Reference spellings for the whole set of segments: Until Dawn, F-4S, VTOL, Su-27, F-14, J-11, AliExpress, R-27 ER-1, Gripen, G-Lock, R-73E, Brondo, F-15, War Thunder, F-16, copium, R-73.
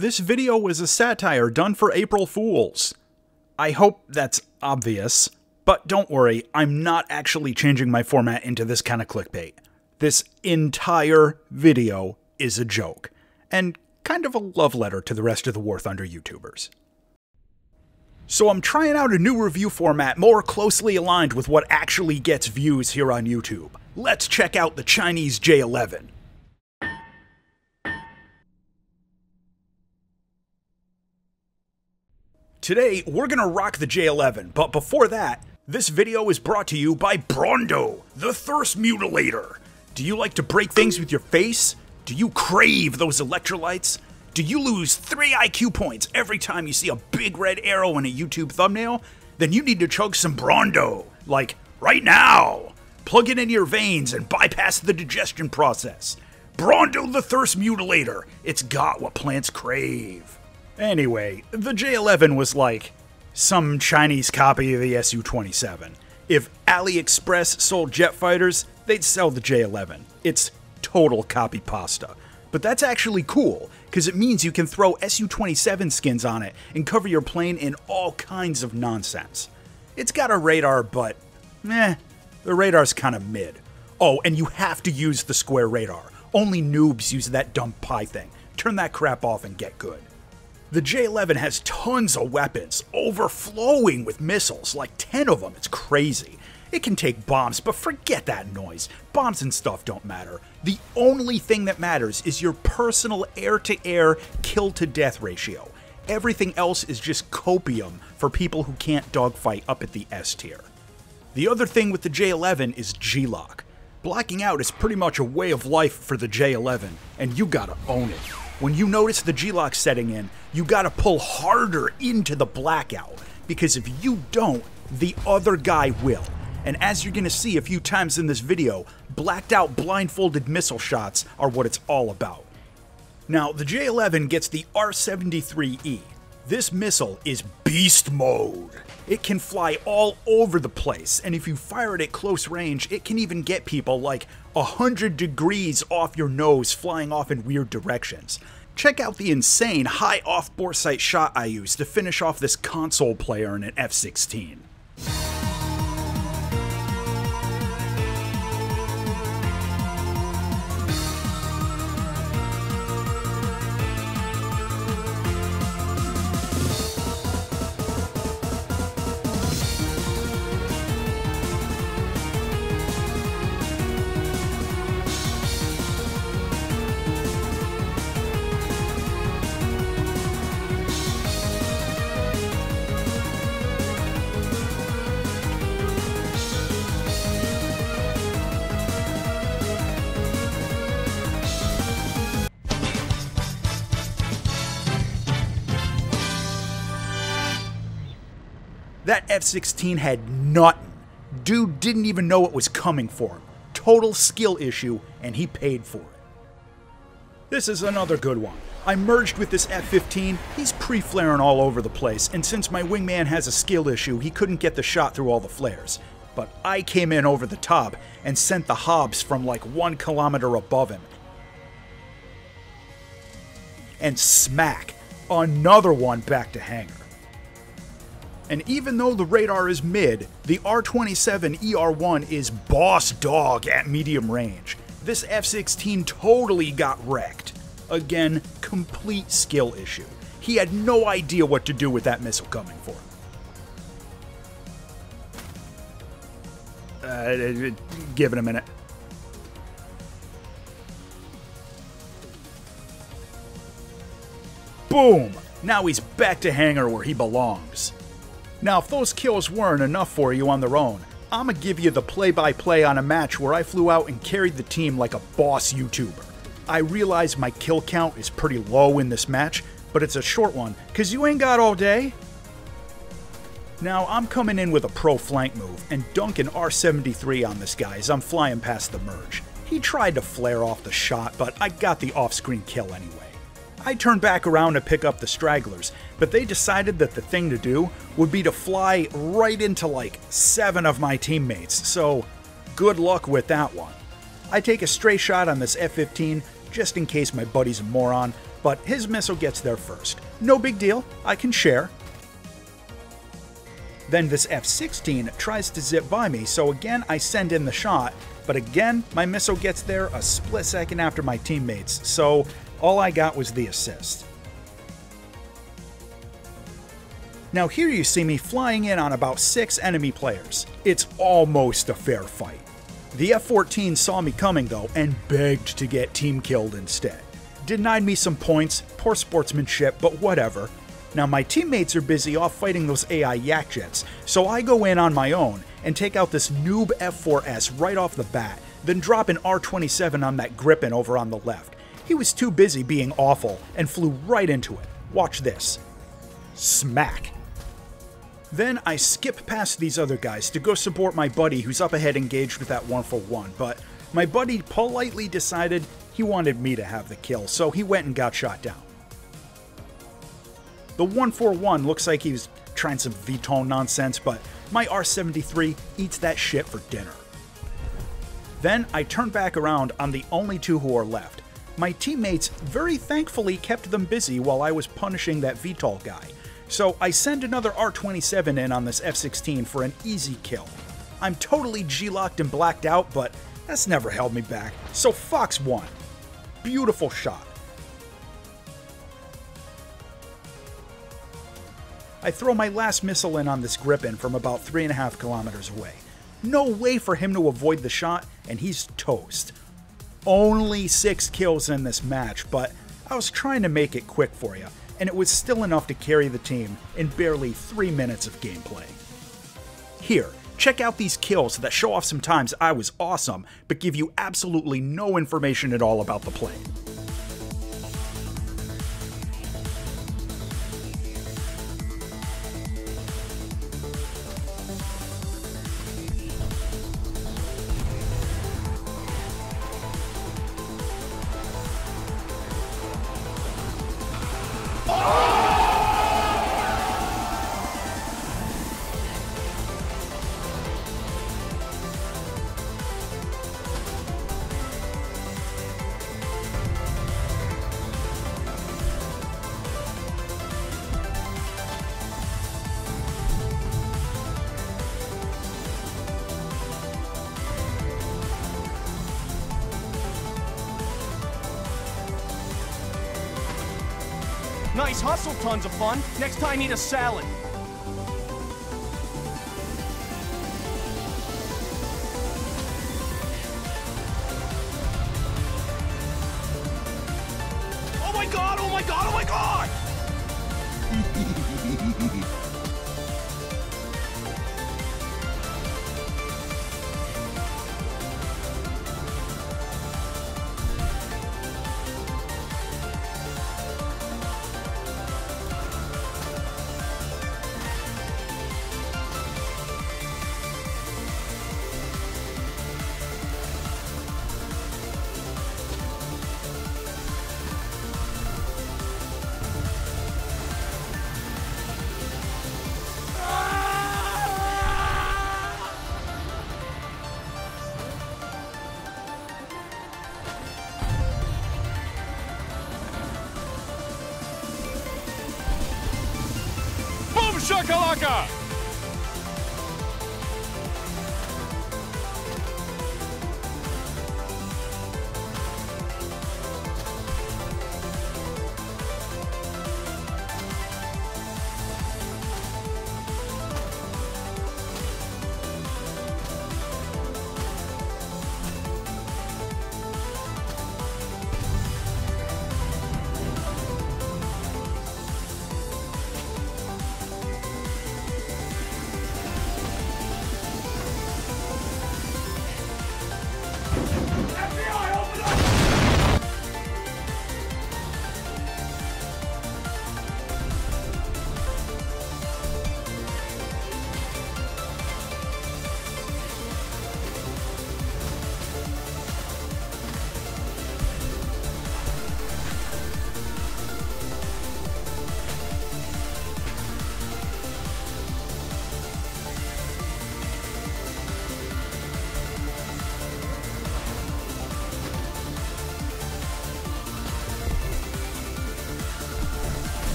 This video is a satire done for April Fools. I hope that's obvious, but don't worry, I'm not actually changing my format into this kind of clickbait. This entire video is a joke, and kind of a love letter to the rest of the War Thunder YouTubers. So I'm trying out a new review format more closely aligned with what actually gets views here on YouTube. Let's check out the Chinese J-11. Today, we're gonna rock the J-11, but before that, this video is brought to you by Brondo, the Thirst Mutilator. Do you like to break things with your face? Do you crave those electrolytes? Do you lose 3 IQ points every time you see a big red arrow in a YouTube thumbnail? Then you need to chug some Brondo, like right now. Plug it in your veins and bypass the digestion process. Brondo the Thirst Mutilator, it's got what plants crave. Anyway, the J-11 was like some Chinese copy of the Su-27. If AliExpress sold jet fighters, they'd sell the J-11. It's total copy pasta. But that's actually cool, because it means you can throw Su-27 skins on it and cover your plane in all kinds of nonsense. It's got a radar, but the radar's kind of mid. Oh, and you have to use the square radar. Only noobs use that dumb pie thing. Turn that crap off and get good. The J-11 has tons of weapons, overflowing with missiles, like 10 of them, it's crazy. It can take bombs, but forget that noise. Bombs and stuff don't matter. The only thing that matters is your personal air-to-air, kill-to-death ratio. Everything else is just copium for people who can't dogfight up at the S tier. The other thing with the J-11 is G-Lock. Blocking out is pretty much a way of life for the J-11, and you gotta own it. When you notice the G-Lock setting in, you gotta pull harder into the blackout, because if you don't, the other guy will. And as you're gonna see a few times in this video, blacked out blindfolded missile shots are what it's all about. Now, the J-11 gets the R-73E. This missile is beast mode. It can fly all over the place, and if you fire it at close range, it can even get people like 100 degrees off your nose flying off in weird directions. Check out the insane high off boresight shot I used to finish off this console player in an F-16. That F-16 had nothing. Dude didn't even know it was coming for him. Total skill issue, and he paid for it. This is another good one. I merged with this F-15, he's pre-flaring all over the place, and since my wingman has a skill issue, he couldn't get the shot through all the flares. But I came in over the top and sent the Hobbs from like 1 kilometer above him. And smack, another one back to hangar. And even though the radar is mid, the R-27 ER-1 is boss dog at medium range. This F-16 totally got wrecked. Again, complete skill issue. He had no idea what to do with that missile coming for him. Give it a minute. Boom! Now he's back to hangar where he belongs. Now, if those kills weren't enough for you on their own, I'ma give you the play-by-play on a match where I flew out and carried the team like a boss YouTuber. I realize my kill count is pretty low in this match, but it's a short one, cause you ain't got all day. Now, I'm coming in with a pro flank move and dunking R-73 on this guy as I'm flying past the merge. He tried to flare off the shot, but I got the off-screen kill anyway. I turned back around to pick up the stragglers, but they decided that the thing to do would be to fly right into like 7 of my teammates, so good luck with that one. I take a stray shot on this F-15 just in case my buddy's a moron, but his missile gets there first. No big deal, I can share. Then this F-16 tries to zip by me, so again I send in the shot, but again my missile gets there a split second after my teammates, so all I got was the assist. Now here you see me flying in on about 6 enemy players. It's almost a fair fight. The F-14 saw me coming though and begged to get team killed instead. Denied me some points, poor sportsmanship, but whatever. Now my teammates are busy off fighting those AI yak jets, so I go in on my own and take out this noob F-4S right off the bat, then drop an R-27 on that Gripen over on the left. He was too busy being awful and flew right into it. Watch this. Smack. Then I skip past these other guys to go support my buddy who's up ahead engaged with that 1-for-1, but my buddy politely decided he wanted me to have the kill, so he went and got shot down. The 1-for-1 looks like he was trying some VTOL nonsense, but my R-73 eats that shit for dinner. Then I turn back around on the only 2 who are left. My teammates very thankfully kept them busy while I was punishing that VTOL guy. So I send another R-27 in on this F-16 for an easy kill. I'm totally G-locked and blacked out, but that's never held me back, so Fox won. Beautiful shot. I throw my last missile in on this Gripen from about 3.5 kilometers away. No way for him to avoid the shot, and he's toast. Only 6 kills in this match, but I was trying to make it quick for you, and it was still enough to carry the team in barely 3 minutes of gameplay. Here, check out these kills that show off some times I was awesome, but give you absolutely no information at all about the play. Nice hustle, tons of fun. Next time, eat a salad. Oh my god, oh my god, oh my god! Shakalaka!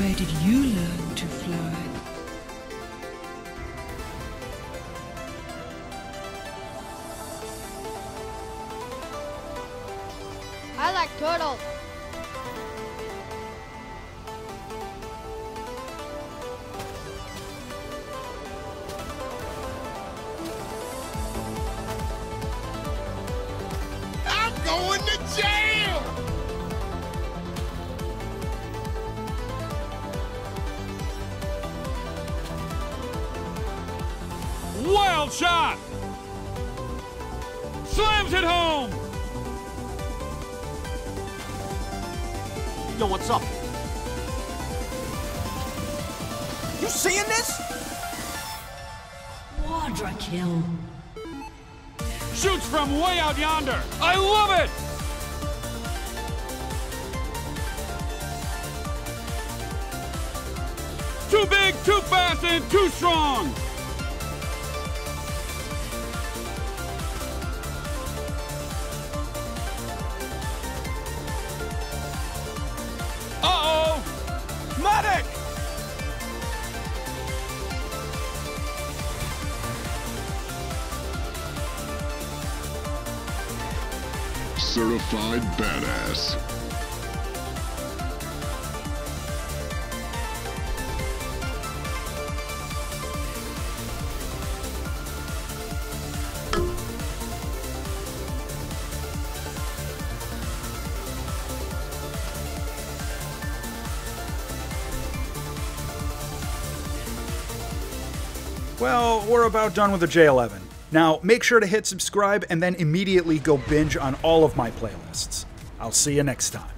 Where did you learn to fly? I like turtles. I'm going to jail! Wild shot! Slams it home! Yo, what's up? You seeing this? Quadra kill. Shoots from way out yonder. I love it! Too big, too fast, and too strong. Certified badass. Well, we're about done with the J-11. Now, make sure to hit subscribe and then immediately go binge on all of my playlists. I'll see you next time.